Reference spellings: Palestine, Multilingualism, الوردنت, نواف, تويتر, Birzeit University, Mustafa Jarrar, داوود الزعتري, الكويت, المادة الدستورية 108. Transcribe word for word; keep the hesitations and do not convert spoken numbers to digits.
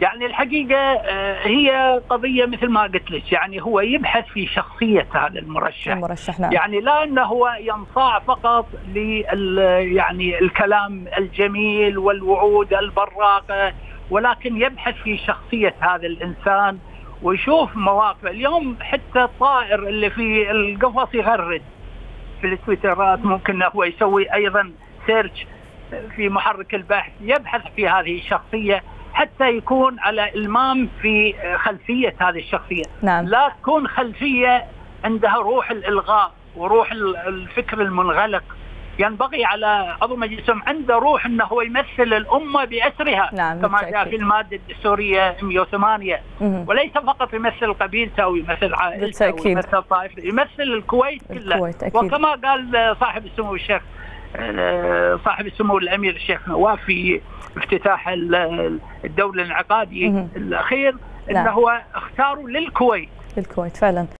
يعني الحقيقة هي قضية مثل ما قلت لك، يعني هو يبحث في شخصية هذا المرشح, المرشح نعم. يعني لا أنه هو ينصاع فقط لل يعني الكلام الجميل والوعود البراقة، ولكن يبحث في شخصية هذا الإنسان ويشوف مواقفه. اليوم حتى الطائر اللي في القفص يغرد في التويترات، ممكن هو يسوي أيضا سيرش في محرك البحث، يبحث في هذه الشخصية حتى يكون على إلمام في خلفية هذه الشخصية. نعم. لا تكون خلفية عندها روح الإلغاء وروح الفكر المنغلق. ينبغي على عضو مجلس عنده روح أنه هو يمثل الأمة بأسرها. نعم. كما جاء في المادة الدستورية مئة وثمانية، وليس فقط يمثل قبيلته أو يمثل عائلته أو يمثل طائفته، يمثل الكويت كلها. وكما قال صاحب السمو الشيخ صاحب السمو الأمير الشيخ نواف في افتتاح الدولة الانعقادي الأخير، أنه اختاروا للكويت. للكويت فعلا.